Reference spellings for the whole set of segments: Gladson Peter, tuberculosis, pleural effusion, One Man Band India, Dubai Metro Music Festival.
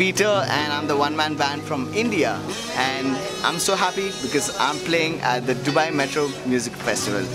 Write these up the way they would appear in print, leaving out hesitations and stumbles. Peter and I'm the One Man Band from India, and I'm so happy because I'm playing at the Dubai Metro Music Festival.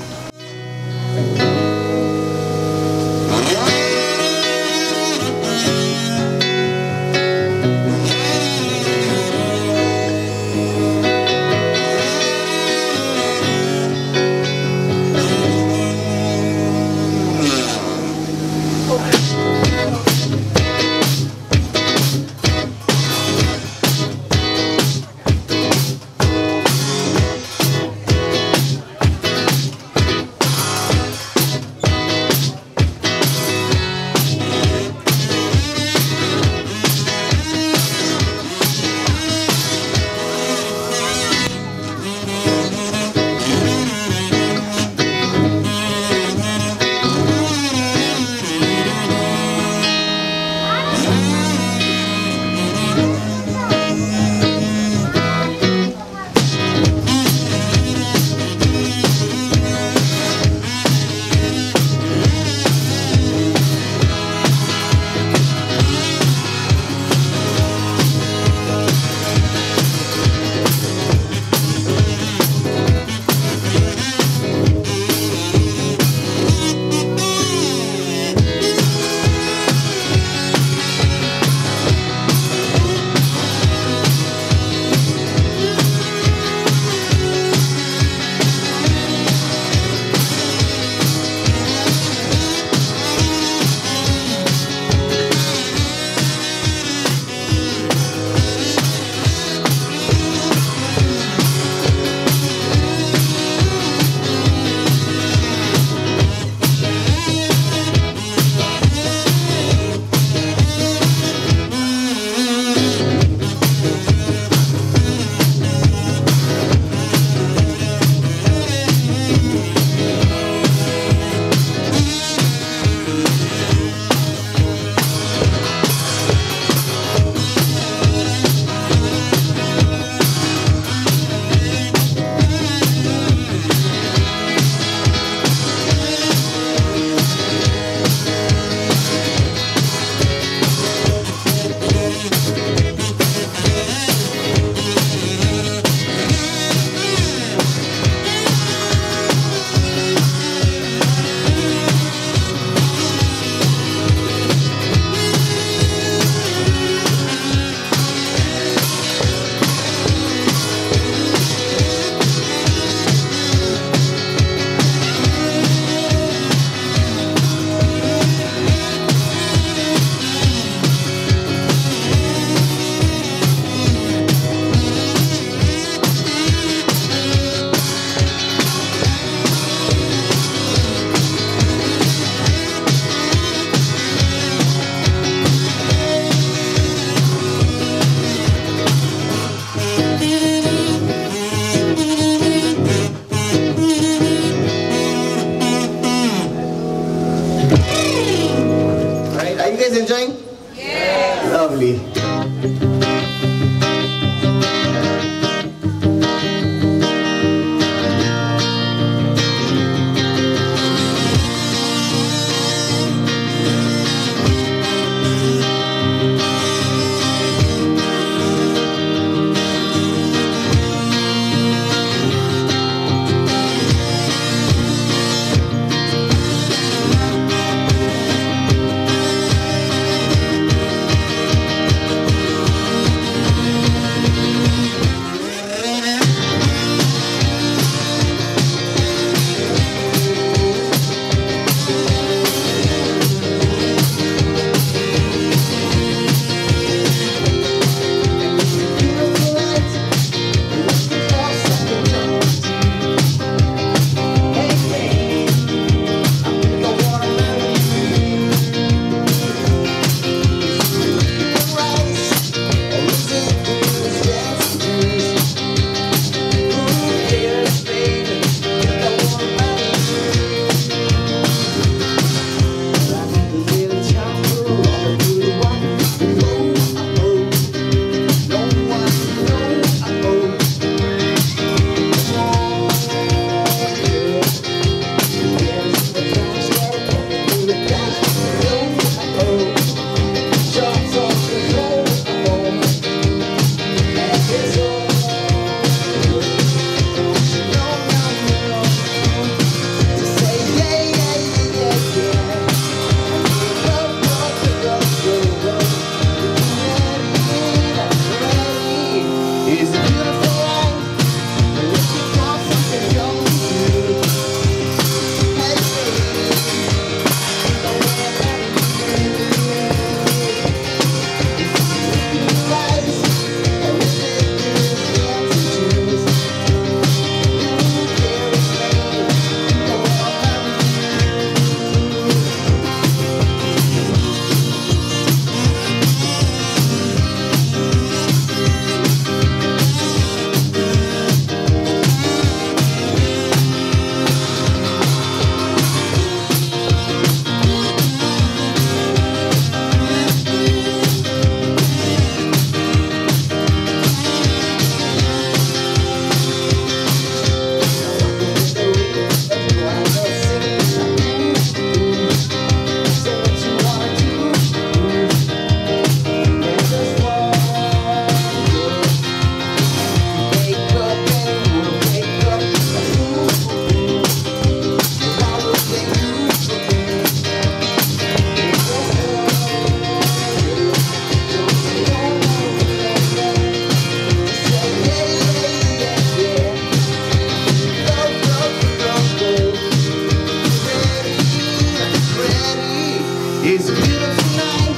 It's a beautiful night,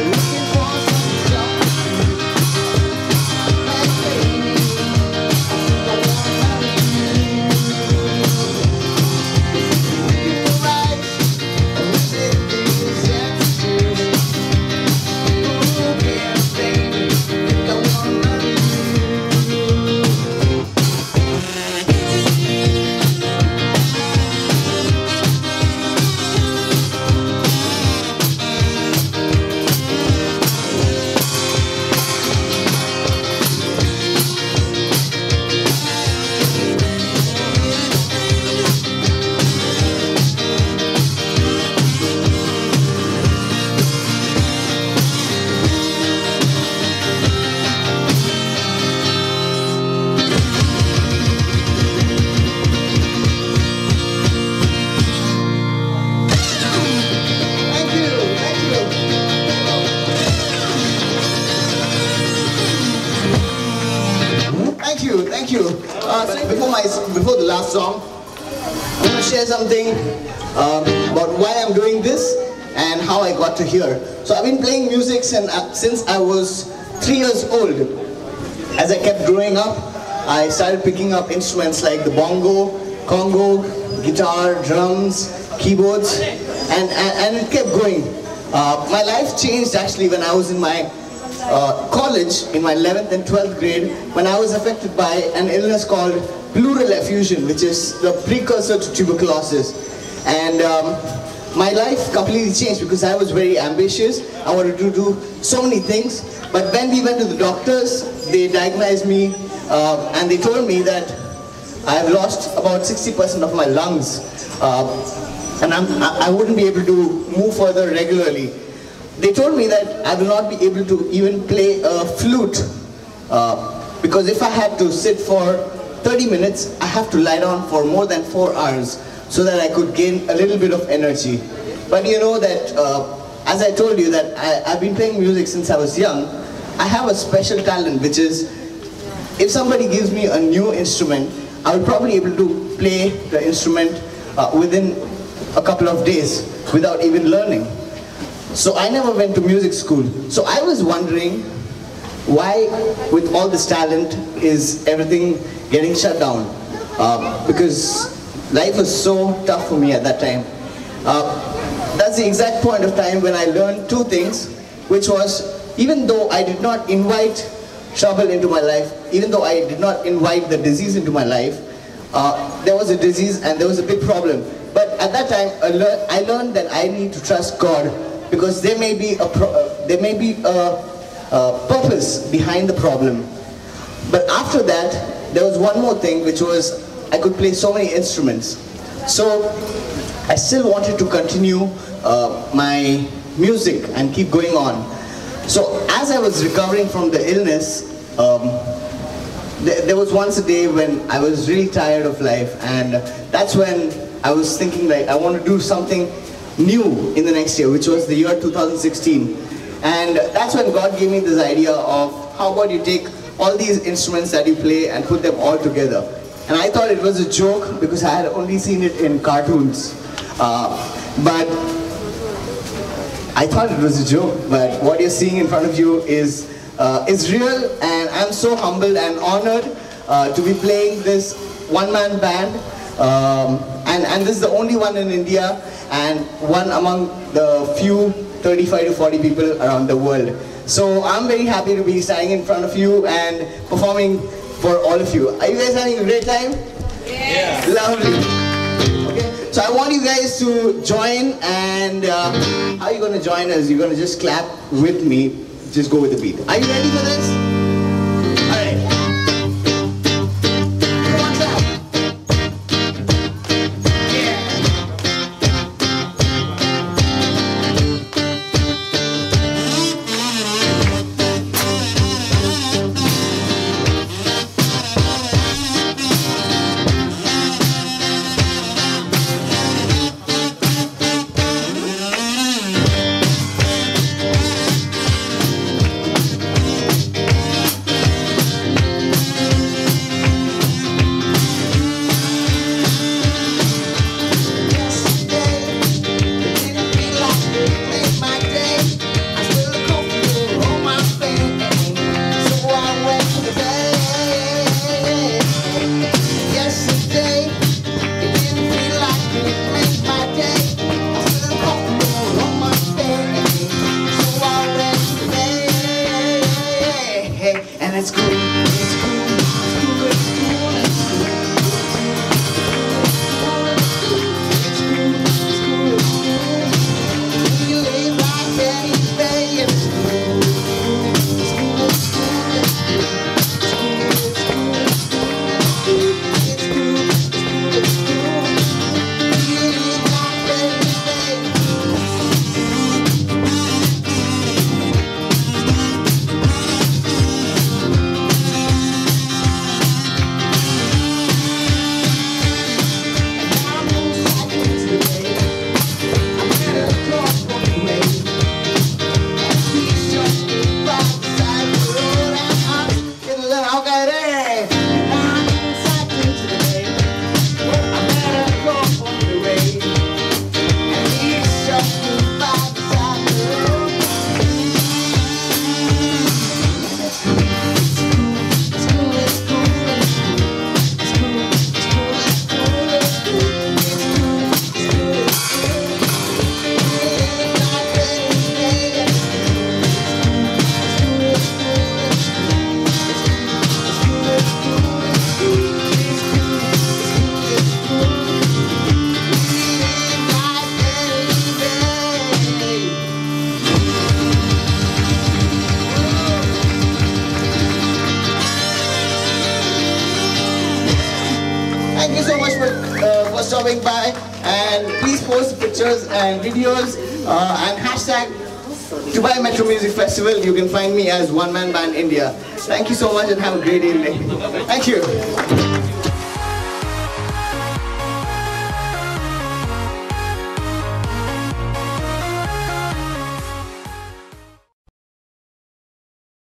looking for some before the last song, I'm going to share something about why I'm doing this and how I got to here. So I've been playing music since I was 3 years old. As I kept growing up, I started picking up instruments like the bongo, congo, guitar, drums, keyboards, and it kept going. My life changed actually when I was in my college, in my 11th and 12th grade, when I was affected by an illness called pleural effusion, which is the precursor to tuberculosis. And my life completely changed because I was very ambitious. I wanted to do so many things. But when we went to the doctors, they diagnosed me and they told me that I've lost about 60% of my lungs and I wouldn't be able to move further regularly. They told me that I will not be able to even play a flute because if I had to sit for 30 minutes, I have to lie down for more than 4 hours so that I could gain a little bit of energy. But you know that, as I told you, that I've been playing music since I was young. I have a special talent, which is if somebody gives me a new instrument, I will probably be able to play the instrument within a couple of days without even learning. So I never went to music school. So I was wondering why, with all this talent, is everything getting shut down? Because life was so tough for me at that time. That's the exact point of time when I learned two things, which was, even though I did not invite trouble into my life, even though I did not invite the disease into my life, there was a disease and there was a big problem. But at that time, I learned that I need to trust God, because there may be a purpose behind the problem. But after that, there was one more thing, which was I could play so many instruments. So I still wanted to continue my music and keep going on. So as I was recovering from the illness, there was once a day when I was really tired of life, and that's when I was thinking, like, I want to do something new in the next year, which was the year 2016. And that's when God gave me this idea of, how about you take all these instruments that you play and put them all together? And I thought it was a joke because I had only seen it in cartoons. But I thought it was a joke, but what you're seeing in front of you is real, and I'm so humbled and honored to be playing this one-man band. And this is the only one in India, and one among the few 35 to 40 people around the world. So I'm very happy to be standing in front of you and performing for all of you. Are you guys having a great time? Yes. Yeah. Lovely. Okay. So I want you guys to join, and how are you going to join us? You're going to just clap with me. Just go with the beat. Are you ready for this? pictures and videos and hashtag Dubai Metro Music Festival. You can find me as One Man Band India. Thank you so much and have a great evening. Thank you.